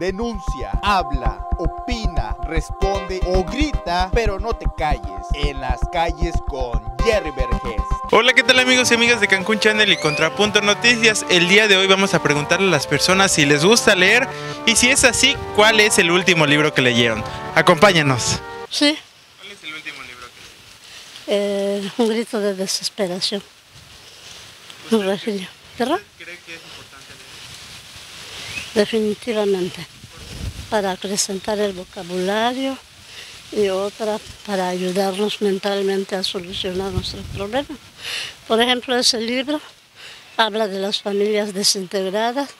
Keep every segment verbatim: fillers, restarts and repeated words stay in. denuncia, habla, opina, responde o grita, pero no te calles. En las calles con Jerry Vergés. Hola, ¿qué tal amigos y amigas de Cancún Channel y Contrapunto Noticias? El día de hoy vamos a preguntarle a las personas si les gusta leer y si es así, ¿cuál es el último libro que leyeron? Acompáñanos. Sí. ¿Cuál es el último libro que leyeron? Eh, un grito de desesperación. No, Virginia. ¿Verdad? ¿Cree que es importante leer? Definitivamente. Para acrecentar el vocabulario y otra para ayudarnos mentalmente a solucionar nuestros problemas. Por ejemplo, ese libro habla de las familias desintegradas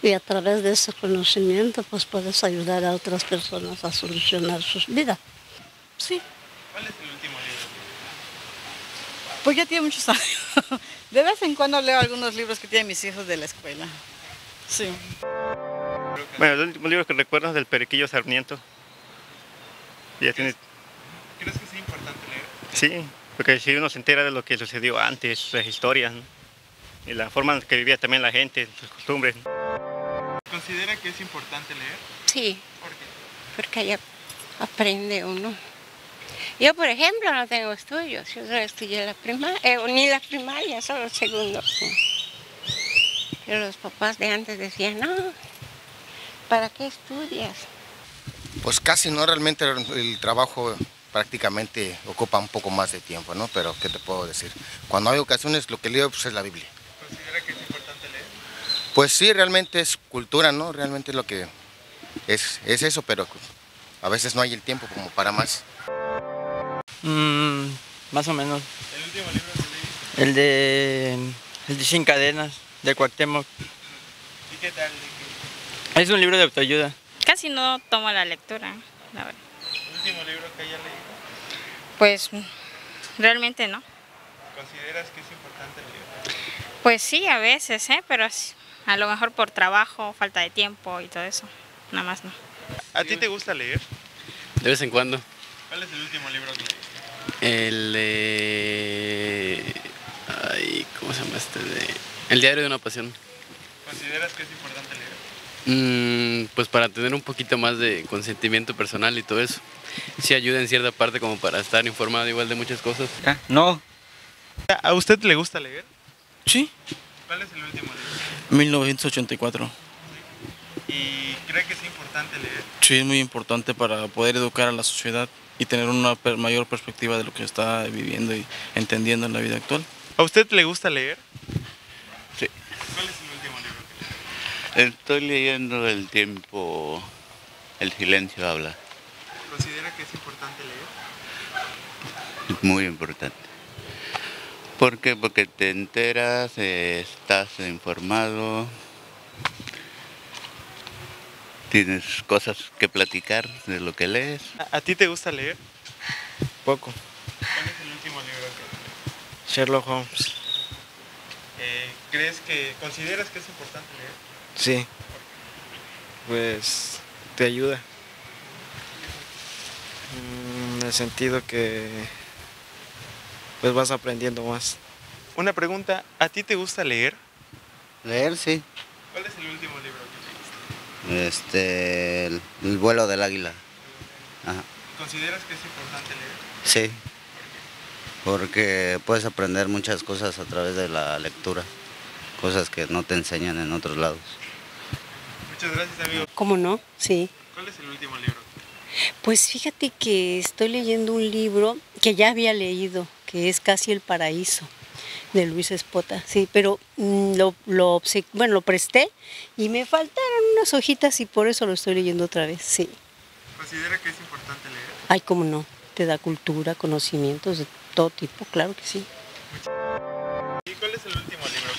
y a través de ese conocimiento pues puedes ayudar a otras personas a solucionar sus vidas. Sí. ¿Cuál es el último libro? Pues ya tiene muchos años. De vez en cuando leo algunos libros que tienen mis hijos de la escuela. Sí. Bueno, los últimos libros que recuerdo es del Periquillo Sarmiento. Ya ¿Crees, tiene... ¿Crees que es importante leer? Sí, porque si uno se entera de lo que sucedió antes, las historias, ¿no? Y la forma en que vivía también la gente, sus costumbres. ¿Considera que es importante leer? Sí. ¿Por qué? Porque allá aprende uno. Yo, por ejemplo, no tengo estudios. Yo solo estudié la primaria, eh, ni la primaria, solo el segundo. Pero los papás de antes decían, no, ¿para qué estudias? Pues casi no, realmente el trabajo prácticamente ocupa un poco más de tiempo, ¿no? Pero, ¿qué te puedo decir? Cuando hay ocasiones, lo que leo pues, es la Biblia. ¿Considera que es importante leer? Pues sí, realmente es cultura, ¿no? Realmente es lo que es, es eso, pero a veces no hay el tiempo como para más. Mm, más o menos. ¿El último libro que leíste? El de, el de Sin Cadenas, de Cuauhtémoc. ¿Y qué tal? Es un libro de autoayuda. Casi no tomo la lectura, la verdad. ¿El último libro que haya leído? Pues realmente no. ¿Consideras que es importante leer? Pues sí, a veces, ¿eh? Pero a lo mejor por trabajo, falta de tiempo y todo eso, nada más no. ¿A ti te gusta leer? De vez en cuando. ¿Cuál es el último libro que leíste? El eh, ay, ¿cómo se llama este? De, El diario de una pasión. ¿Consideras que es importante leer? Mm, pues para tener un poquito más de consentimiento personal y todo eso. Sí ayuda en cierta parte como para estar informado igual de muchas cosas. ¿Ah? No. ¿A usted le gusta leer? Sí. ¿Cuál es el último libro? mil novecientos ochenta y cuatro. Sí. ¿Y cree que es importante leer? Sí, es muy importante para poder educar a la sociedad y tener una mayor perspectiva de lo que está viviendo y entendiendo en la vida actual. ¿A usted le gusta leer? Sí. ¿Cuál es el último libro que lee? Estoy leyendo El tiempo, el silencio habla. ¿Considera que es importante leer? Es muy importante. ¿Por qué? Porque te enteras, eh, estás informado, tienes cosas que platicar de lo que lees. ¿A, ¿A ti te gusta leer? Poco. ¿Cuál es el último libro que lees? Sherlock Holmes. Eh, ¿Crees que, consideras que es importante leer? Sí. Pues te ayuda. En el sentido que pues vas aprendiendo más. Una pregunta, ¿a ti te gusta leer? Leer, sí. ¿Cuál es el último libro que lees? Este, el, el vuelo del águila. Ajá. ¿Consideras que es importante leer? Sí, porque puedes aprender muchas cosas a través de la lectura, cosas que no te enseñan en otros lados. Muchas gracias, amigo. ¿Cómo no? Sí. ¿Cuál es el último libro? Pues fíjate que estoy leyendo un libro que ya había leído, que es Casi el paraíso, de Luis Spota, sí, pero lo, lo, bueno, lo presté y me faltaron unas hojitas y por eso lo estoy leyendo otra vez, sí. ¿Considera que es importante leer? Ay, cómo no, te da cultura, conocimientos de todo tipo, claro que sí. ¿Y cuál es el último libro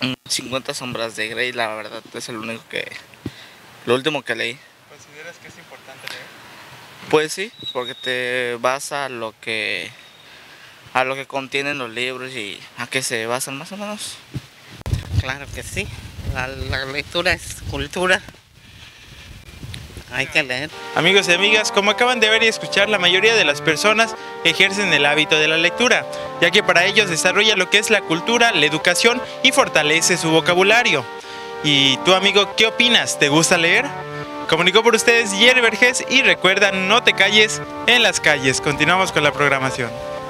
que lees? cincuenta Sombras de Grey, la verdad, es el único que, lo último que leí. ¿Consideras que es importante leer? Pues sí, porque te vas a lo que... a lo que contienen los libros y a qué se basan más o menos. Claro que sí, la, la lectura es cultura, hay que leer. Amigos y amigas, como acaban de ver y escuchar, la mayoría de las personas ejercen el hábito de la lectura, ya que para ellos desarrolla lo que es la cultura, la educación y fortalece su vocabulario. Y tú, amigo, ¿qué opinas? ¿Te gusta leer? Comunicó por ustedes Jerry Vergés y recuerda, no te calles en las calles. Continuamos con la programación.